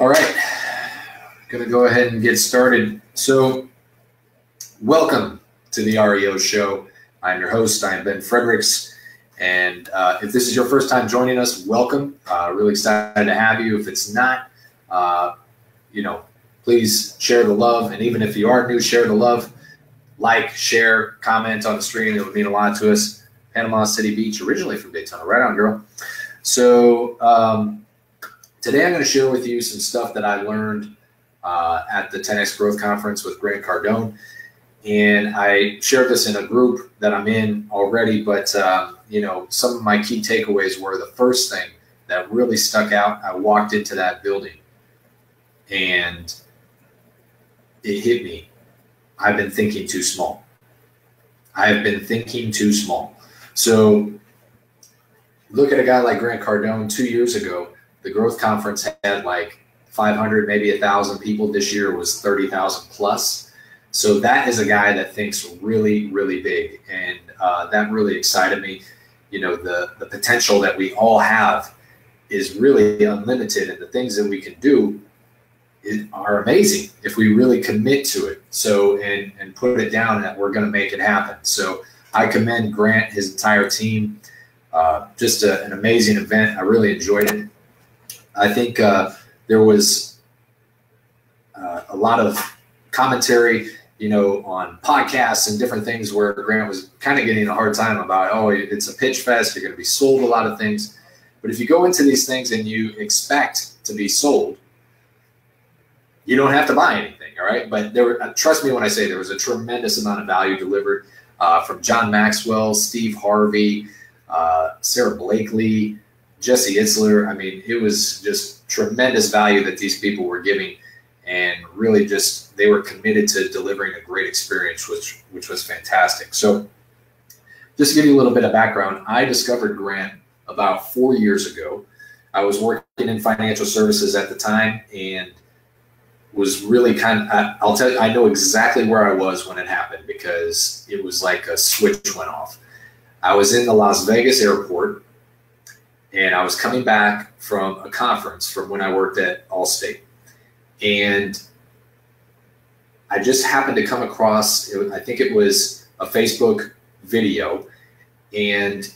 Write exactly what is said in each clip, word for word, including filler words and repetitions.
All right, gonna go ahead and get started. So welcome to the R E O show. I'm your host, I'm Ben Fredericks. And uh, if this is your first time joining us, welcome. Uh, really excited to have you. If it's not, uh, you know, please share the love. And even if you are new, share the love, like, share, comment on the stream. It would mean a lot to us. Panama City Beach, originally from Daytona. Right on, girl. So um, today I'm going to share with you some stuff that I learned uh, at the ten X Growth Conference with Grant Cardone. And I shared this in a group that I'm in already, but uh, you know, some of my key takeaways were the first thing that really stuck out. I walked into that building and it hit me. I've been thinking too small. I've been thinking too small. So look at a guy like Grant Cardone. Two years ago, the growth conference had like five hundred, maybe one thousand people. This year was thirty thousand plus. So that is a guy that thinks really, really big, and uh, that really excited me. You know, the, the potential that we all have is really unlimited, and the things that we can do is, are amazing if we really commit to it. So and, and put it down that we're going to make it happen. So I commend Grant, his entire team. Uh, just a, an amazing event. I really enjoyed it. I think uh, there was uh, a lot of commentary, you know, on podcasts and different things where Grant was kind of getting a hard time about, oh, it's a pitch fest. You're going to be sold a lot of things. But if you go into these things and you expect to be sold, you don't have to buy anything. All right. But there were, trust me when I say there was a tremendous amount of value delivered uh, from John Maxwell, Steve Harvey, uh, Sarah Blakely, Jesse Itzler. I mean, it was just tremendous value that these people were giving, and really just they were committed to delivering a great experience, which which was fantastic. So just to give you a little bit of background, I discovered Grant about four years ago. I was working in financial services at the time and was really kind of, I, I'll tell you, I know exactly where I was when it happened because it was like a switch went off. I was in the Las Vegas airport and I was coming back from a conference from when I worked at Allstate. And I just happened to come across, it was, I think it was a Facebook video. And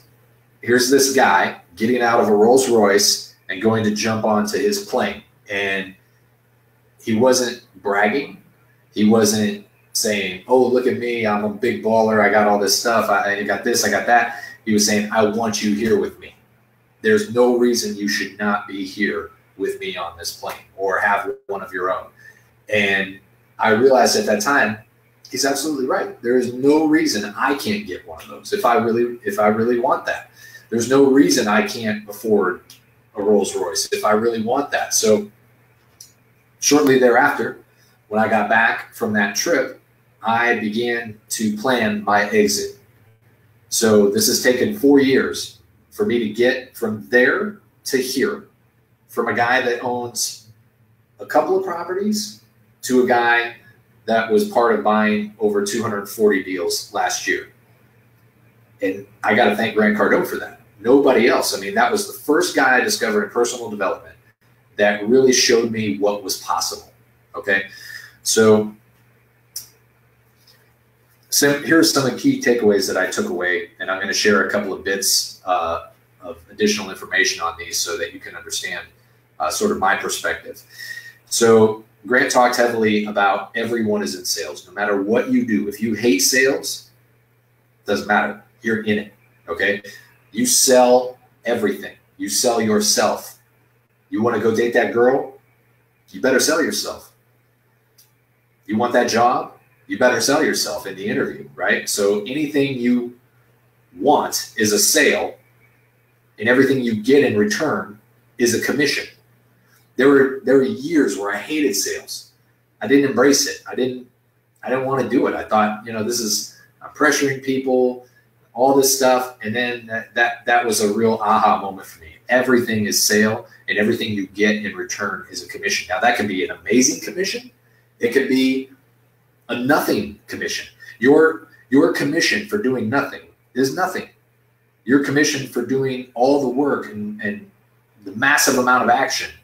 here's this guy getting out of a Rolls Royce and going to jump onto his plane. And he wasn't bragging. He wasn't saying, oh, look at me. I'm a big baller. I got all this stuff. I, I got this. I got that. He was saying, I want you here with me. There's no reason you should not be here with me on this plane or have one of your own. And I realized at that time, he's absolutely right. There is no reason I can't get one of those if I really, if I really want that. There's no reason I can't afford a Rolls Royce if I really want that. So shortly thereafter, when I got back from that trip, I began to plan my exit. So this has taken four years for me to get from there to here. From a guy that owns a couple of properties to a guy that was part of buying over two hundred forty deals last year. And I got to thank Grant Cardone for that. Nobody else. I mean, that was the first guy I discovered in personal development that really showed me what was possible. Okay. So, so here are some of the key takeaways that I took away, and I'm going to share a couple of bits uh, of additional information on these so that you can understand Uh, sort of my perspective. So Grant talked heavily about everyone is in sales, no matter what you do. If you hate sales, doesn't matter. You're in it. Okay. You sell everything. You sell yourself. You want to go date that girl? You better sell yourself. You want that job? You better sell yourself in the interview, right? So anything you want is a sale, and everything you get in return is a commission. There were there were years where I hated sales. I didn't embrace it. I didn't I didn't want to do it. I thought, you know, this is I'm pressuring people, all this stuff. And then that that, that was a real aha moment for me. Everything is sale, and everything you get in return is a commission. Now that could be an amazing commission. It could be a nothing commission. Your your commission for doing nothing is nothing. Your commission for doing all the work and, and the massive amount of action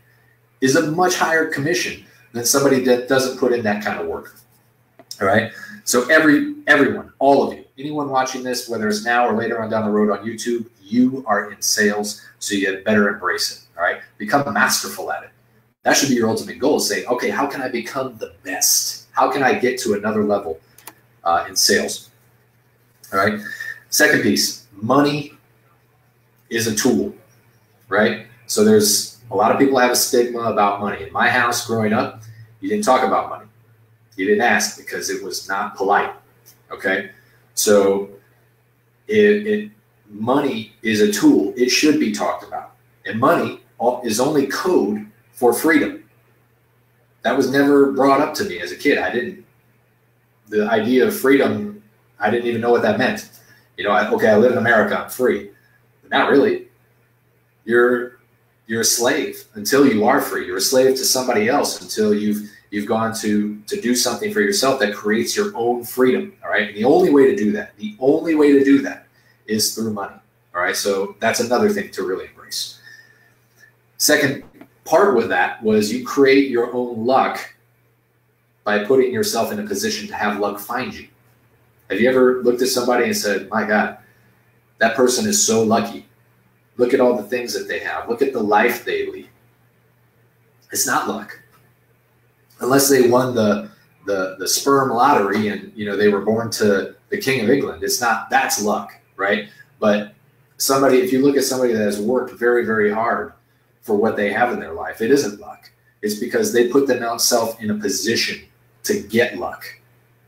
is a much higher commission than somebody that doesn't put in that kind of work. All right. So every everyone, all of you, anyone watching this, whether it's now or later on down the road on YouTube, you are in sales. So you had better embrace it. All right. Become masterful at it. That should be your ultimate goal, is saying, okay, how can I become the best? How can I get to another level uh, in sales? All right. Second piece, money is a tool, right? So there's a lot of people have a stigma about money. In my house growing up, you didn't talk about money. You didn't ask because it was not polite, okay? So it, it money is a tool. It should be talked about. And money is only code for freedom. That was never brought up to me as a kid. I didn't, the idea of freedom, I didn't even know what that meant. You know, I, okay, I live in America, I'm free. But not really. You're, you're a slave until you are free. You're a slave to somebody else until you've, you've gone to, to do something for yourself that creates your own freedom. All right. And the only way to do that, the only way to do that is through money. All right. So that's another thing to really embrace. Second part with that was you create your own luck by putting yourself in a position to have luck find you. Have you ever looked at somebody and said, my God, that person is so lucky. Look at all the things that they have. Look at the life they lead. It's not luck. Unless they won the, the, the sperm lottery and, you know, they were born to the King of England. It's not, that's luck, right? But somebody, if you look at somebody that has worked very, very hard for what they have in their life, it isn't luck. It's because they put themselves in a position to get luck,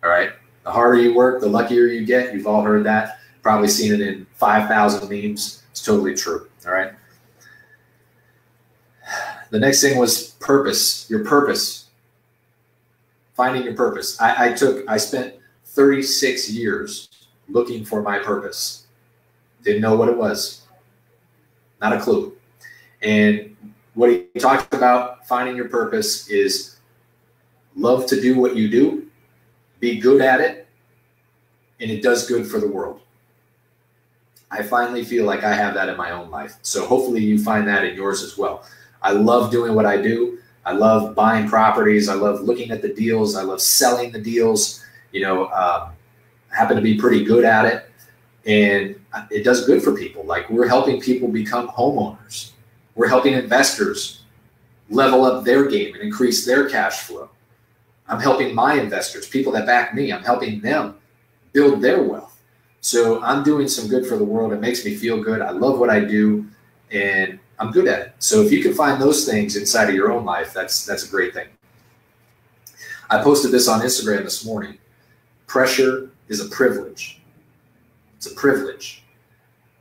all right? The harder you work, the luckier you get. You've all heard that, probably seen it in five thousand memes. It's totally true, all right? The next thing was purpose, your purpose, finding your purpose. I, I took, I spent thirty-six years looking for my purpose. Didn't know what it was, not a clue. And what he talked about finding your purpose is love to do what you do, be good at it, and it does good for the world. I finally feel like I have that in my own life. So hopefully you find that in yours as well. I love doing what I do. I love buying properties. I love looking at the deals. I love selling the deals. You know, um, I happen to be pretty good at it, and it does good for people. Like, we're helping people become homeowners. We're helping investors level up their game and increase their cash flow. I'm helping my investors, people that back me. I'm helping them build their wealth. So I'm doing some good for the world. It makes me feel good. I love what I do, and I'm good at it. So if you can find those things inside of your own life, that's, that's a great thing. I posted this on Instagram this morning. Pressure is a privilege. It's a privilege.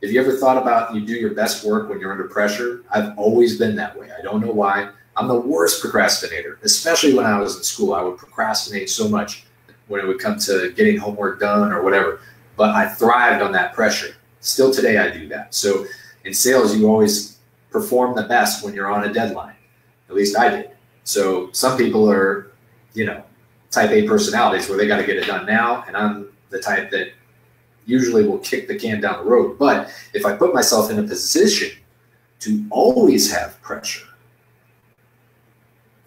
If you ever thought about you do your best work when you're under pressure, I've always been that way. I don't know why. I'm the worst procrastinator, especially when I was in school. I would procrastinate so much when it would come to getting homework done or whatever, but I thrived on that pressure. Still today, I do that. So in sales, you always perform the best when you're on a deadline. At least I did. So some people are, you know, type A personalities where they got to get it done now. And I'm the type that usually will kick the can down the road. But if I put myself in a position to always have pressure,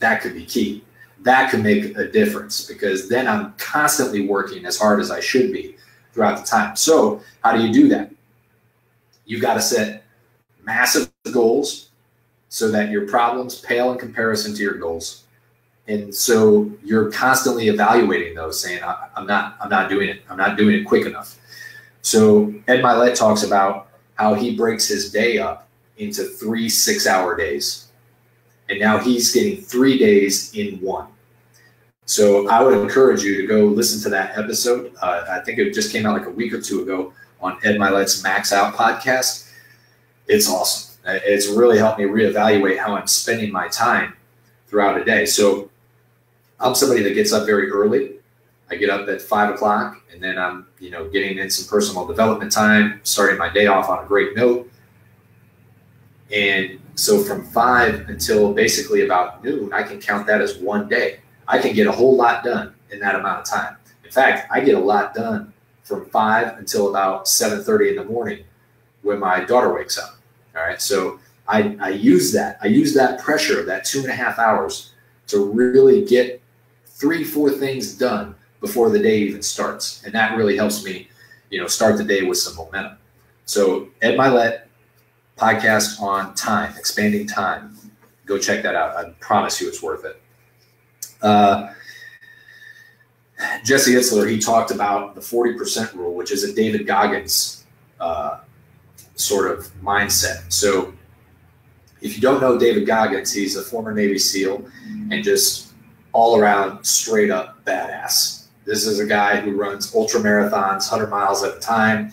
that could be key. That could make a difference, because then I'm constantly working as hard as I should be throughout the time. So how do you do that? You've got to set massive goals so that your problems pale in comparison to your goals. And so you're constantly evaluating those, saying, I'm not, I'm not doing it. I'm not doing it quick enough. So Ed Mylett talks about how he breaks his day up into three six-hour days. And now he's getting three days in one. So I would encourage you to go listen to that episode. Uh, I think it just came out like a week or two ago on Ed Mylett's Max Out podcast. It's awesome. It's really helped me reevaluate how I'm spending my time throughout a day. So I'm somebody that gets up very early. I get up at five o'clock and then I'm, you know, getting in some personal development time, starting my day off on a great note. And so from five until basically about noon, I can count that as one day. I can get a whole lot done in that amount of time. In fact, I get a lot done from five until about seven thirty in the morning when my daughter wakes up. All right. So I, I use that. I use that pressure, that two and a half hours, to really get three, four things done before the day even starts. And that really helps me, you know, start the day with some momentum. So Ed Mylett podcast on time, expanding time. Go check that out. I promise you it's worth it. Uh, Jesse Itzler, he talked about the forty percent rule, which is a David Goggins uh, sort of mindset. So if you don't know David Goggins, he's a former Navy SEAL and just all around straight up badass. This is a guy who runs ultra marathons, one hundred miles at a time.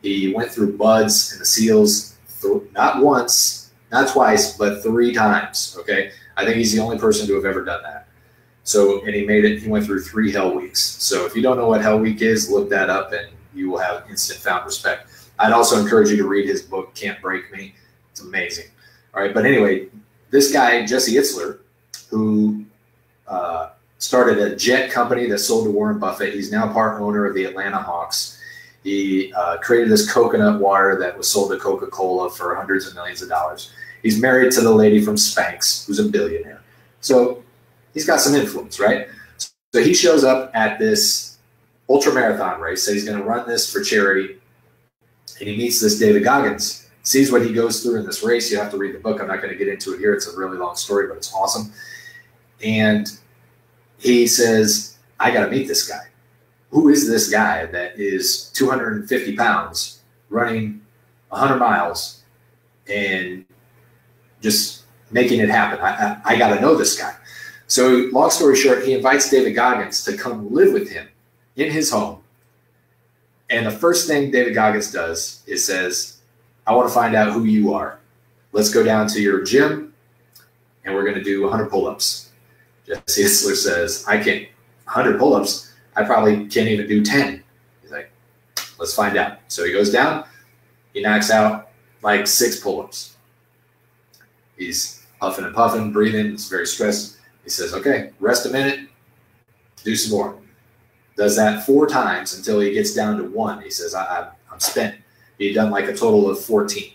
He went through Buds and the SEALs th- not once, not twice, but three times. Okay. I think he's the only person to have ever done that. So, and he made it, he went through three hell weeks. So if you don't know what hell week is, look that up and you will have instant found respect. I'd also encourage you to read his book, Can't Break Me. It's amazing. All right. But anyway, this guy, Jesse Itzler, who uh, started a jet company that sold to Warren Buffett. He's now part owner of the Atlanta Hawks. He uh, created this coconut water that was sold to Coca-Cola for hundreds of millions of dollars. He's married to the lady from Spanx, who's a billionaire. So he's got some influence, right? So he shows up at this ultra marathon race. So he's going to run this for charity. And he meets this David Goggins, sees what he goes through in this race. You have to read the book. I'm not going to get into it here. It's a really long story, but it's awesome. And he says, I got to meet this guy. Who is this guy that is two hundred fifty pounds running one hundred miles and just making it happen? I, I, I got to know this guy. So long story short, he invites David Goggins to come live with him in his home. And the first thing David Goggins does is says, I want to find out who you are. Let's go down to your gym and we're going to do one hundred pull-ups. Jesse Itzler says, I can't. one hundred pull-ups? I probably can't even do ten. He's like, let's find out. So he goes down. He knocks out like six pull-ups. He's huffing and puffing, breathing. He's very stressed. He says, okay, rest a minute, do some more. Does that four times until he gets down to one. He says, I, I, I'm spent. He'd done like a total of fourteen.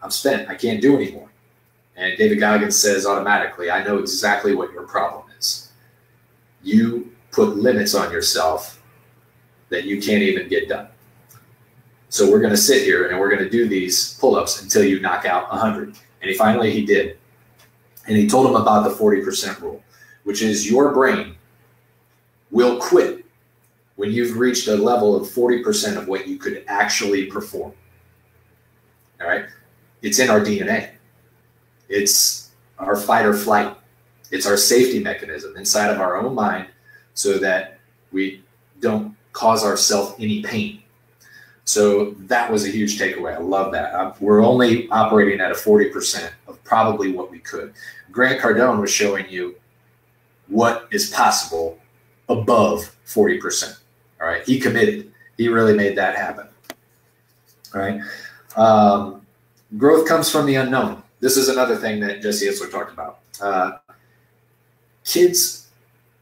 I'm spent. I can't do anymore. And David Goggins says automatically, I know exactly what your problem is. You put limits on yourself that you can't even get done. So we're going to sit here and we're going to do these pull-ups until you knock out one hundred. And he finally, he did. And he told him about the forty percent rule, which is your brain will quit when you've reached a level of forty percent of what you could actually perform. All right. It's in our D N A. It's our fight or flight. It's our safety mechanism inside of our own mind, so that we don't cause ourselves any pain. So that was a huge takeaway. I love that. We're only operating at a forty percent of probably what we could. Grant Cardone was showing you what is possible above forty percent. All right. He committed. He really made that happen. All right. Um, growth comes from the unknown. This is another thing that Jesse Itzler talked about. Uh, kids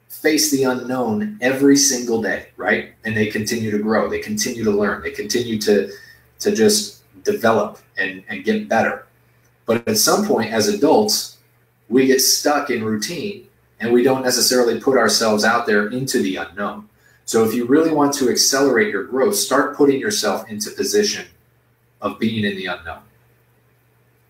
face the unknown every single day, right? And they continue to grow. They continue to learn. They continue to, to just develop and, and get better. But at some point as adults, we get stuck in routine and we don't necessarily put ourselves out there into the unknown. So if you really want to accelerate your growth, start putting yourself into position of being in the unknown.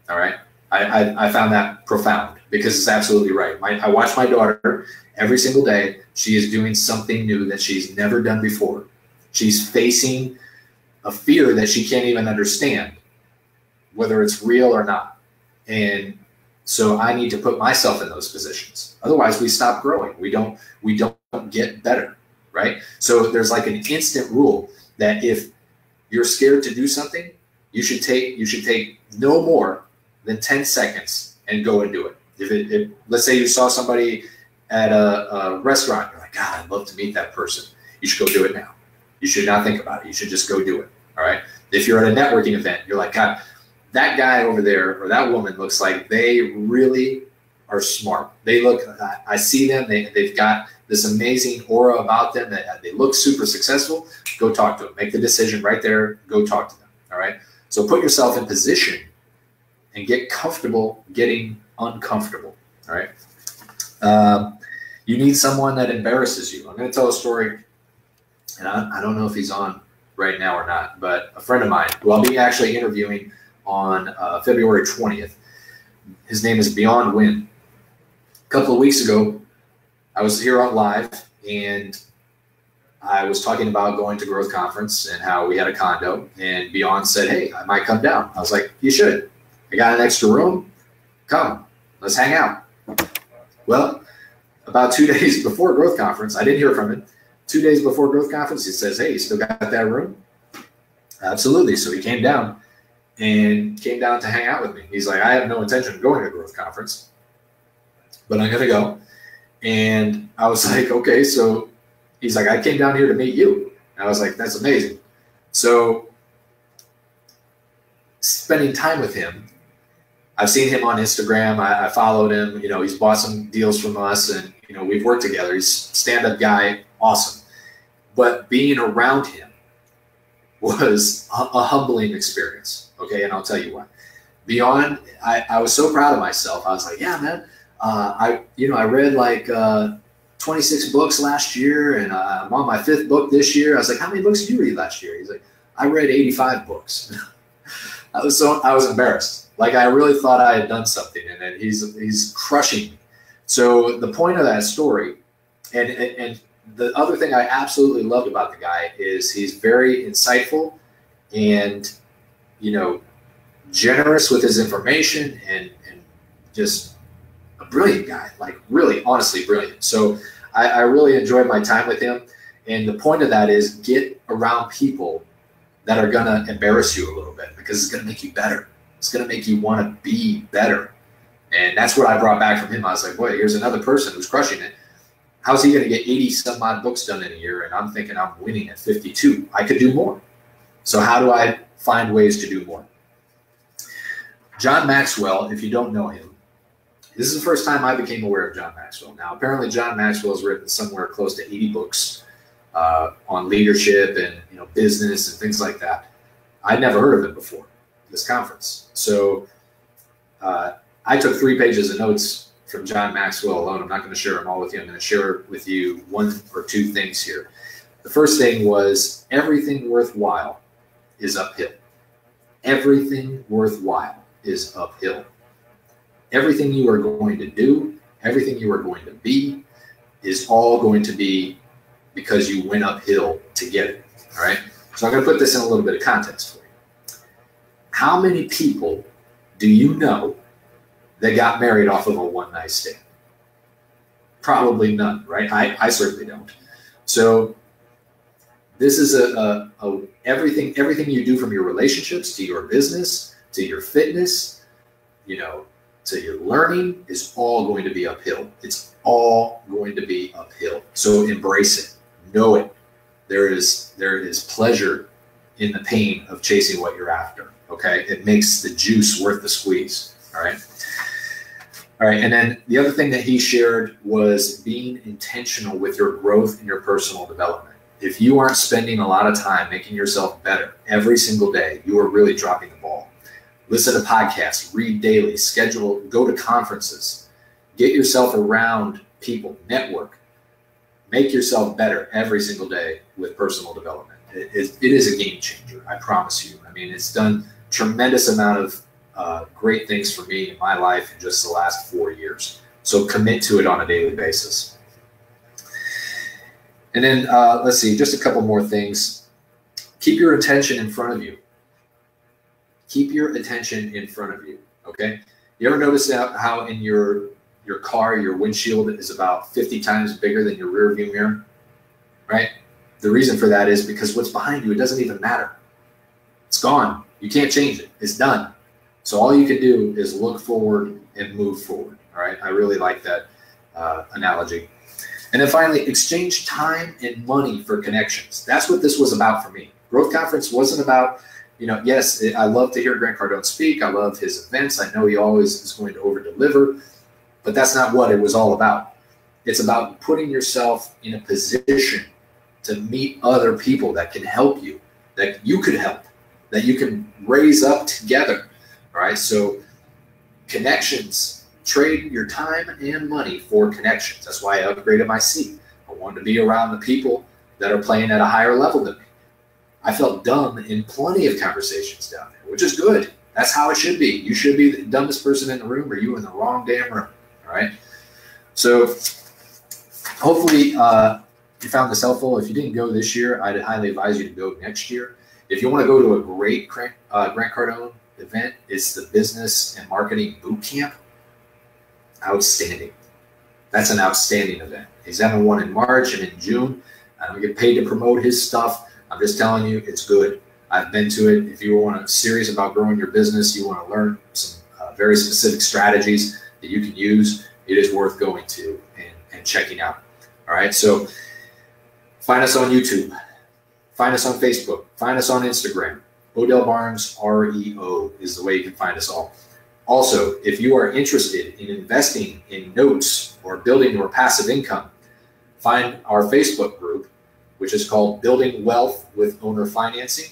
All right. I, I, I found that profound because it's absolutely right. My, I watch my daughter every single day. She is doing something new that she's never done before. She's facing a fear that she can't even understand, whether it's real or not. And so I need to put myself in those positions. Otherwise, we stop growing. We don't, we don't get better, right? So there's like an instant rule that if you're scared to do something, you should take, you should take no more than ten seconds and go and do it. If it, if, let's say you saw somebody at a, a restaurant, you're like, God, I'd love to meet that person. You should go do it now. You should not think about it. You should just go do it. All right. If you're at a networking event, you're like, God, that guy over there or that woman looks like they really are smart. They look, I, I see them. They, they've got this amazing aura about them that they look super successful. Go talk to them. Make the decision right there. Go talk to them. All right. So put yourself in position and get comfortable getting uncomfortable. All right. Um, you need someone that embarrasses you. I'm going to tell a story, and I, I don't know if he's on right now or not, but a friend of mine who I'll be actually interviewing on uh, February twentieth, his name is Beyond Wynn. A couple of weeks ago, I was here on live, and I was talking about going to Growth Conference and how we had a condo, and Beyond said, hey, I might come down. I was like, you should. I got an extra room. Come, let's hang out. Well, about two days before Growth Conference, I didn't hear from him. Two days before Growth Conference, he says, hey, you still got that room? Absolutely. So he came down and came down to hang out with me. He's like, I have no intention of going to Growth Conference, but I'm going to go. And I was like, okay, so he's like, I came down here to meet you. And I was like, that's amazing. So spending time with him, I've seen him on Instagram. I, I followed him. You know, he's bought some deals from us, and, you know, we've worked together. He's a stand-up guy. Awesome. But being around him was a, a humbling experience. Okay. And I'll tell you what. Beyond, I, I was so proud of myself. I was like, yeah, man, uh, I, you know, I read like, uh, twenty-six books last year, and uh, I'm on my fifth book this year. I was like, how many books did you read last year? He's like, I read eighty-five books. I was so, I was embarrassed. Like, I really thought I had done something, and then he's, he's crushing me. So the point of that story, and, and, and the other thing I absolutely loved about the guy is he's very insightful and, you know, generous with his information, and, and just a brilliant guy, like really, honestly brilliant. So I, I really enjoyed my time with him. And the point of that is get around people that are going to embarrass you a little bit, because it's going to make you better. It's going to make you want to be better. And that's what I brought back from him. I was like, boy, here's another person who's crushing it. How's he going to get eighty some odd books done in a year? And I'm thinking I'm winning at fifty-two. I could do more. So how do I find ways to do more? John Maxwell, if you don't know him, this is the first time I became aware of John Maxwell. Now, apparently John Maxwell has written somewhere close to eighty books uh, on leadership and, you know, business and things like that. I'd never heard of it before this conference. So uh, I took three pages of notes from John Maxwell alone. I'm not going to share them all with you. I'm going to share with you one or two things here. The first thing was everything worthwhile is uphill. Everything worthwhile is uphill. Everything you are going to do, everything you are going to be, is all going to be because you went uphill to get it. All right. So I'm going to put this in a little bit of context for you. How many people do you know that got married off of a one-night stand? Probably none, right? I, I certainly don't. So this is a, a, a everything everything you do, from your relationships to your business to your fitness, you know, to your learning, is all going to be uphill. It's all going to be uphill. So embrace it, know it. There is there is pleasure in the pain of chasing what you're after. Okay, it makes the juice worth the squeeze. All right. All right. And then the other thing that he shared was being intentional with your growth and your personal development. If you aren't spending a lot of time making yourself better every single day, you are really dropping the ball. Listen to podcasts, read daily, schedule, go to conferences, get yourself around people, network, make yourself better every single day with personal development. It is, it is a game changer. I promise you. I mean, it's done tremendous amount of Uh, great things for me in my life in just the last four years. So commit to it on a daily basis. And then uh, let's see, just a couple more things. Keep your attention in front of you. Keep your attention in front of you. Okay. You ever notice that how in your, your car, your windshield is about fifty times bigger than your rear view mirror, right? The reason for that is because what's behind you, it doesn't even matter. It's gone. You can't change it. It's done. So all you can do is look forward and move forward. All right. I really like that uh, analogy. And then finally, exchange time and money for connections. That's what this was about for me. Growth Conference wasn't about, you know, yes, it, I love to hear Grant Cardone speak. I love his events. I know he always is going to over deliver, but that's not what it was all about. It's about putting yourself in a position to meet other people that can help you, that you could help, that you can raise up together. All right. So Connections. Trade your time and money for connections. That's why I upgraded my seat. I wanted to be around the people that are playing at a higher level than me. I felt dumb in plenty of conversations down there, which is good. That's how it should be. You should be the dumbest person in the room, or you in the wrong damn room. All right. So hopefully uh, you found this helpful. If you didn't go this year, I'd highly advise you to go next year. If you want to go to a great uh, Grant Cardone event, it's the Business and Marketing Boot Camp. Outstanding. That's an outstanding event. He's having one in March and in June. I don't get paid to promote his stuff. I'm just telling you, it's good. I've been to it. If you want to serious about growing your business, you want to learn some uh, very specific strategies that you can use, it is worth going to and, and checking out. All right. So find us on YouTube. Find us on Facebook. Find us on Instagram. Odell Barnes R E O is the way you can find us all. Also, if you are interested in investing in notes or building your passive income, find our Facebook group, which is called Building Wealth with Owner Financing.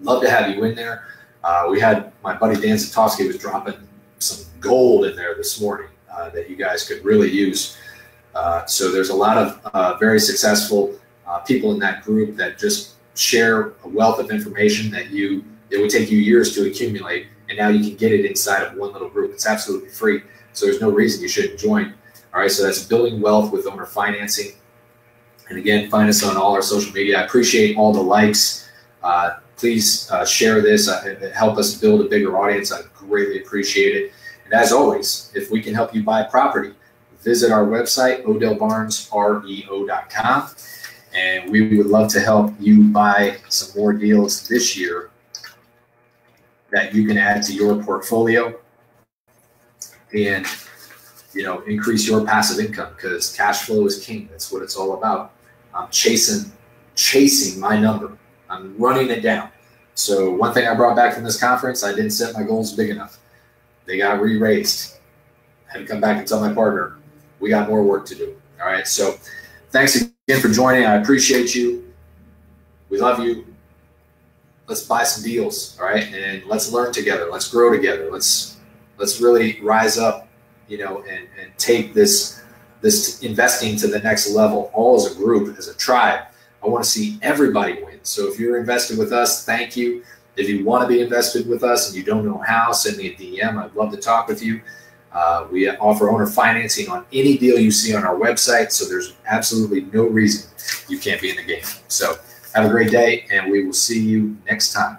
Love to have you in there. Uh, we had my buddy Dan Zatoski was dropping some gold in there this morning uh, that you guys could really use. Uh, so there's a lot of uh, very successful uh, people in that group that just share a wealth of information that you it would take you years to accumulate, and now you can get it inside of one little group. It's absolutely free, so there's no reason you shouldn't join. All right, so that's Building Wealth with Owner Financing. And again, find us on all our social media. I appreciate all the likes. Uh, please uh, share this. Uh, help us build a bigger audience. I greatly appreciate it. And as always, if we can help you buy property, visit our website, odell barnes reo dot com. And we would love to help you buy some more deals this year that you can add to your portfolio and, you know, increase your passive income, because cash flow is king. That's what it's all about. I'm chasing, chasing my number. I'm running it down. So one thing I brought back from this conference, I didn't set my goals big enough. They got re-raised. I had to come back and tell my partner, we got more work to do. All right. So thanks again for joining. I appreciate you. We love you. Let's buy some deals. All right. And let's learn together. Let's grow together. Let's, let's really rise up, you know, and, and take this, this investing to the next level, all as a group, as a tribe. I want to see everybody win. So if you're invested with us, thank you. If you want to be invested with us and you don't know how, send me a D M. I'd love to talk with you. Uh, we offer owner financing on any deal you see on our website. So there's absolutely no reason you can't be in the game. So have a great day, and we will see you next time.